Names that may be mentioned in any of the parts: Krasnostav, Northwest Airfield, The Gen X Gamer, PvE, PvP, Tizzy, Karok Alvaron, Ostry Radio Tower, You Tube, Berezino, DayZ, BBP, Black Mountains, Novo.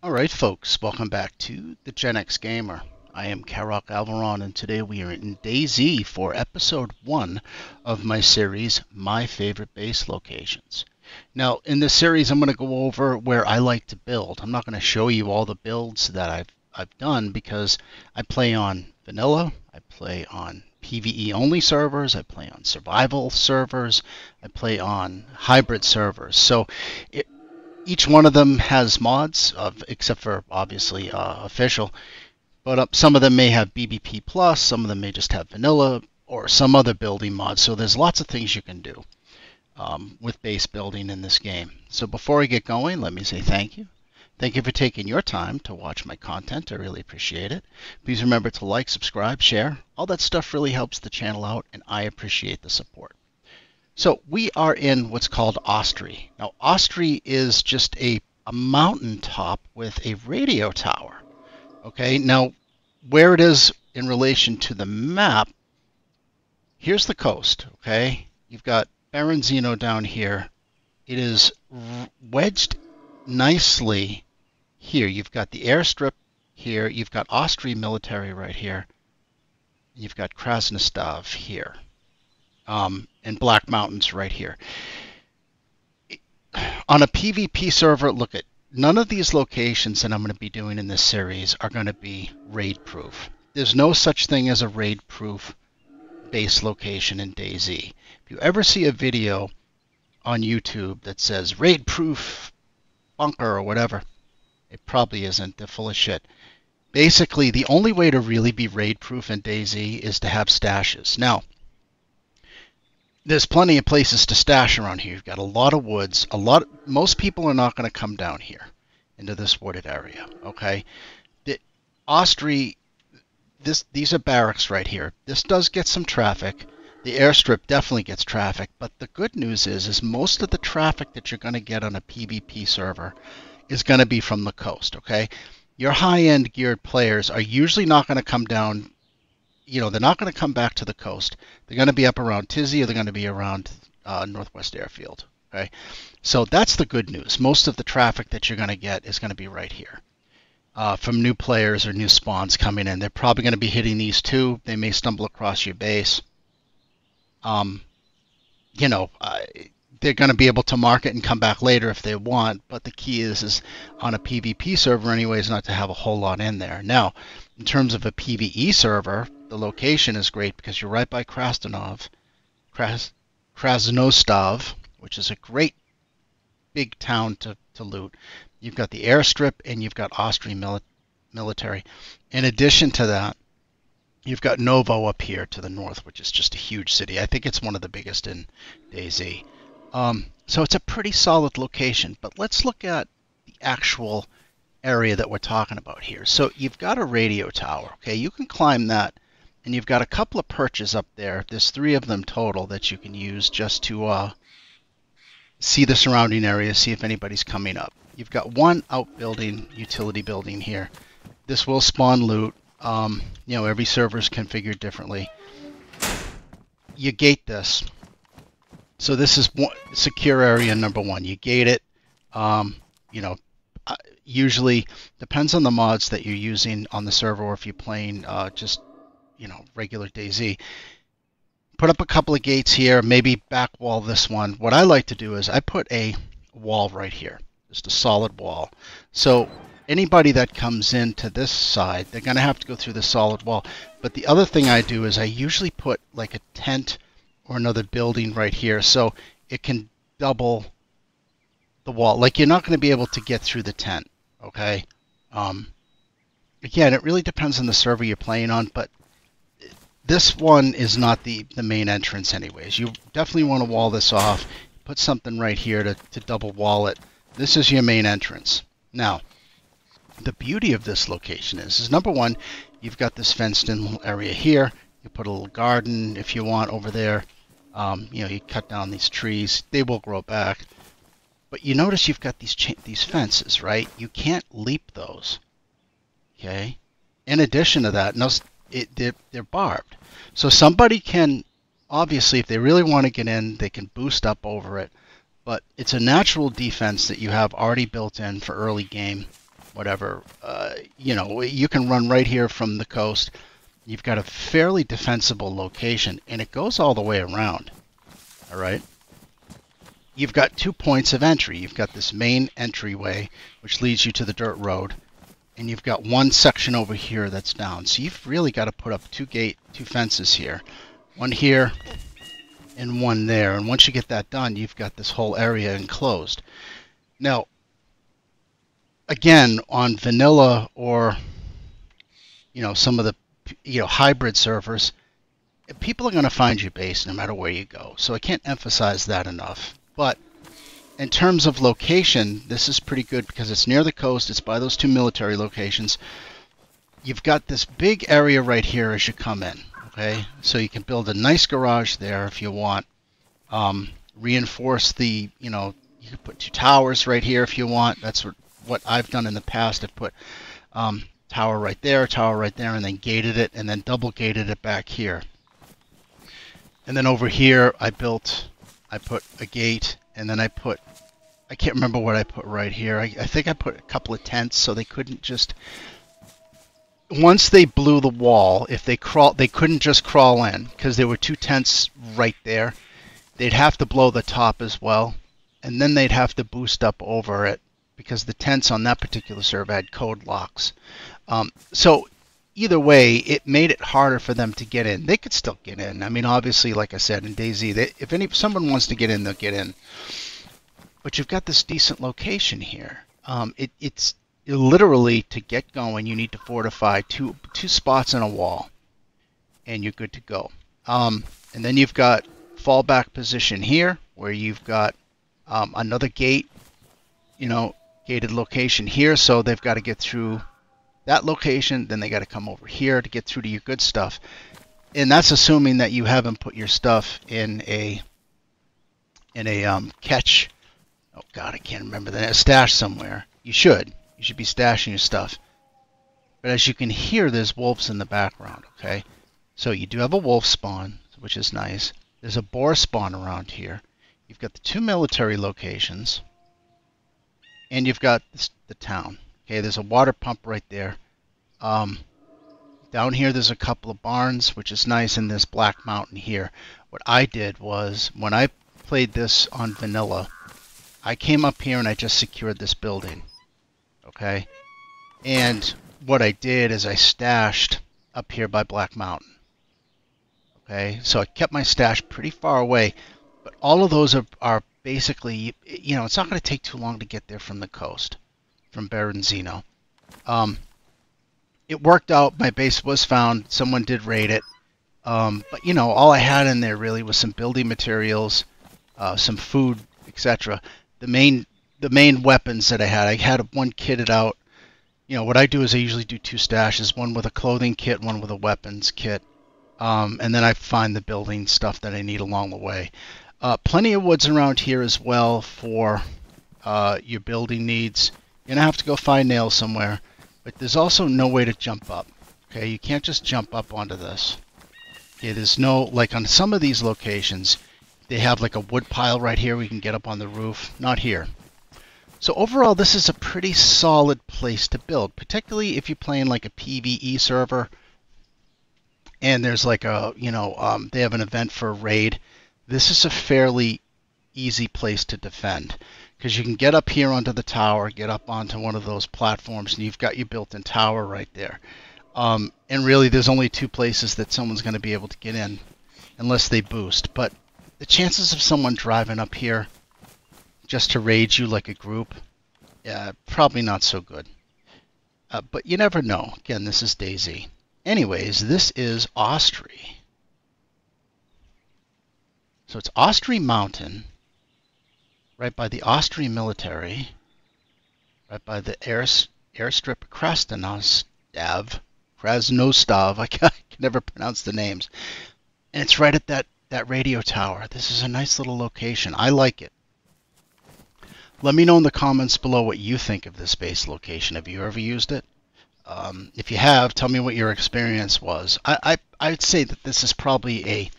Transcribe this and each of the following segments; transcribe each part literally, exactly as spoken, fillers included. Alright folks, welcome back to The Gen X Gamer. I am Karok Alvaron, and today we are in DayZ for episode one of my series, My Favorite Base Locations. Now, in this series I'm going to go over where I like to build. I'm not going to show you all the builds that I've, I've done because I play on vanilla, I play on PvE only servers, I play on survival servers, I play on hybrid servers. So it, each one of them has mods, of, except for obviously uh, official, but uh, some of them may have B B P plus, some of them may just have vanilla or some other building mod. So there's lots of things you can do um, with base building in this game. So before I get going, let me say thank you. Thank you for taking your time to watch my content. I really appreciate it. Please remember to like, subscribe, share. All that stuff really helps the channel out, and I appreciate the support. So we are in what's called Ostry. Now, Ostry is just a, a mountaintop with a radio tower. Okay, now where it is in relation to the map, here's the coast, okay? You've got Berezino down here. It is wedged nicely here. You've got the airstrip here, you've got Ostry military right here, you've got Krasnostav here, um, and Black Mountains right here. It, on a PvP server, look at none of these locations that I'm going to be doing in this series are going to be raid proof. There's no such thing as a raid proof base location in DayZ. If you ever see a video on YouTube that says raid proof bunker or whatever, it probably isn't. They're full of shit. Basically, the only way to really be raid-proof in DayZ is to have stashes. Now, there's plenty of places to stash around here. You've got a lot of woods. A lot. Most people are not going to come down here into this wooded area. Okay, the Ostry. This these are barracks right here. This does get some traffic. The airstrip definitely gets traffic, but the good news is, is most of the traffic that you're going to get on a PvP server is going to be from the coast, okay? Your high-end geared players are usually not going to come down, you know, they're not going to come back to the coast. They're going to be up around Tizzy, or they're going to be around uh, Northwest Airfield, okay? So that's the good news. Most of the traffic that you're going to get is going to be right here. Uh, from new players or new spawns coming in. They're probably going to be hitting these two. They may stumble across your base. Um, you know, uh, they're going to be able to market and come back later if they want, but the key is, is on a PvP server anyways, not to have a whole lot in there. Now, in terms of a PvE server, the location is great because you're right by Krasnov, Kras, Krasnostav, which is a great big town to, to loot. You've got the airstrip and you've got Ostry mili military. In addition to that, you've got Novo up here to the north, which is just a huge city. I think it's one of the biggest in DayZ. Um, so it's a pretty solid location. But let's look at the actual area that we're talking about here. So you've got a radio tower. Okay, you can climb that, and you've got a couple of perches up there. There's three of them total that you can use just to uh, see the surrounding area, see if anybody's coming up. You've got one outbuilding, utility building here. This will spawn loot. Um, you know, every server is configured differently. You gate this. So this is one, secure area number one. You gate it. Um, you know, usually depends on the mods that you're using on the server, or if you're playing uh, just, you know, regular DayZ. Put up a couple of gates here, maybe back wall this one. What I like to do is I put a wall right here, just a solid wall. So anybody that comes in to this side, they're going to have to go through the solid wall. But the other thing I do is I usually put like a tent or another building right here, so it can double the wall. Like, you're not going to be able to get through the tent, okay? Um, again, it really depends on the server you're playing on, but this one is not the, the main entrance anyways. You definitely want to wall this off. Put something right here to, to double wall it. This is your main entrance. Now, the beauty of this location is, is number one, you've got this fenced in little area here. You put a little garden if you want over there. Um, you know, you cut down these trees. They will grow back. But you notice you've got these, cha these fences, right? You can't leap those, okay? In addition to that, no, it, they're, they're barbed. So somebody can Obviously, if they really want to get in, they can boost up over it. But it's a natural defense that you have already built in for early game, whatever. Uh, you know, you can run right here from the coast. You've got a fairly defensible location, and it goes all the way around. All right? You've got two points of entry. You've got this main entryway, which leads you to the dirt road. And you've got one section over here that's down. So you've really got to put up two gate, two fences here. One here and one there. And once you get that done, you've got this whole area enclosed. Now, again, on vanilla or, you know, some of the, you know, hybrid servers, people are going to find your base no matter where you go. So I can't emphasize that enough. But in terms of location, this is pretty good because it's near the coast. It's by those two military locations. You've got this big area right here as you come in. Okay, so you can build a nice garage there if you want. Um, reinforce the, you know, you can put two towers right here if you want. That's what, what I've done in the past. I've put um, tower right there, tower right there, and then gated it, and then double gated it back here. And then over here, I built, I put a gate, and then I put, I can't remember what I put right here. I, I think I put a couple of tents so they couldn't just... Once they blew the wall, if they crawl, they couldn't just crawl in because there were two tents right there. They'd have to blow the top as well, and then they'd have to boost up over it because the tents on that particular server had code locks. Um, so either way, it made it harder for them to get in. They could still get in. I mean, obviously, like I said, in DayZ, they, if any if someone wants to get in, they'll get in. But you've got this decent location here. Um, it, it's literally, to get going, you need to fortify two two spots in a wall, and you're good to go. Um, and then you've got fallback position here, where you've got um, another gate, you know, gated location here. So they've got to get through that location, then they got to come over here to get through to your good stuff. And that's assuming that you haven't put your stuff in a in a um, catch. Oh God, I can't remember that. A stash somewhere. You should. You should be stashing your stuff. But as you can hear, there's wolves in the background, okay? So you do have a wolf spawn, which is nice. There's a boar spawn around here. You've got the two military locations. And you've got this, the town. Okay, there's a water pump right there. Um, down here, there's a couple of barns, which is nice, and there's Black Mountain here. What I did was, when I played this on vanilla, I came up here and I just secured this building. Okay, and what I did is I stashed up here by Black Mountain. Okay, so I kept my stash pretty far away, but all of those are, are basically, you know, it's not going to take too long to get there from the coast, from Berezino. Um, it worked out. My base was found. Someone did raid it. Um, but, you know, all I had in there really was some building materials, uh, some food, et cetera. The main... The main weapons that I had, I had one kitted out. You know, what I do is I usually do two stashes, one with a clothing kit, one with a weapons kit. Um, and then I find the building stuff that I need along the way. Uh, plenty of woods around here as well for uh, your building needs. You're going to have to go find nails somewhere. But there's also no way to jump up. Okay, you can't just jump up onto this. Okay, there's no, like on some of these locations, they have like a wood pile right here where you can get up on the roof. Not here. So overall, this is a pretty solid place to build, particularly if you're playing like a PvE server and there's like a, you know, um, they have an event for a raid. This is a fairly easy place to defend because you can get up here onto the tower, get up onto one of those platforms, and you've got your built-in tower right there. Um, and really, there's only two places that someone's going to be able to get in unless they boost. But the chances of someone driving up here just to raid you like a group, yeah, probably not so good. Uh, but you never know. Again, this is DayZ. Anyways, this is Ostry. So it's Ostry Mountain, right by the Ostry military, right by the air, airstrip Krasnostav. Krasnostav, I can, I can never pronounce the names. And it's right at that, that radio tower. This is a nice little location. I like it. Let me know in the comments below what you think of this base location. Have you ever used it? Um, if you have, tell me what your experience was. I, I, I'd say that this is probably a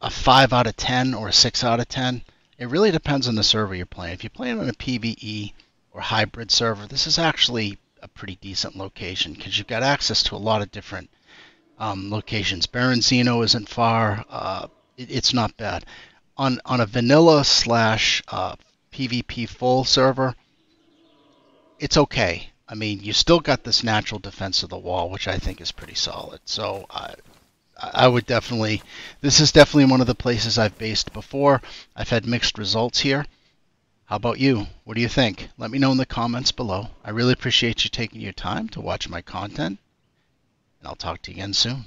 a five out of ten or a six out of ten. It really depends on the server you're playing. If you're playing on a P V E or hybrid server, this is actually a pretty decent location because you've got access to a lot of different um, locations. Berezino isn't far. Uh, it, it's not bad. On, on a vanilla slash uh, P V P full server, it's okay. I mean, you still got this natural defense of the wall, which I think is pretty solid. So uh, I would definitely, this is definitely one of the places I've based before. I've had mixed results here. How about you? What do you think? Let me know in the comments below. I really appreciate you taking your time to watch my content, and I'll talk to you again soon.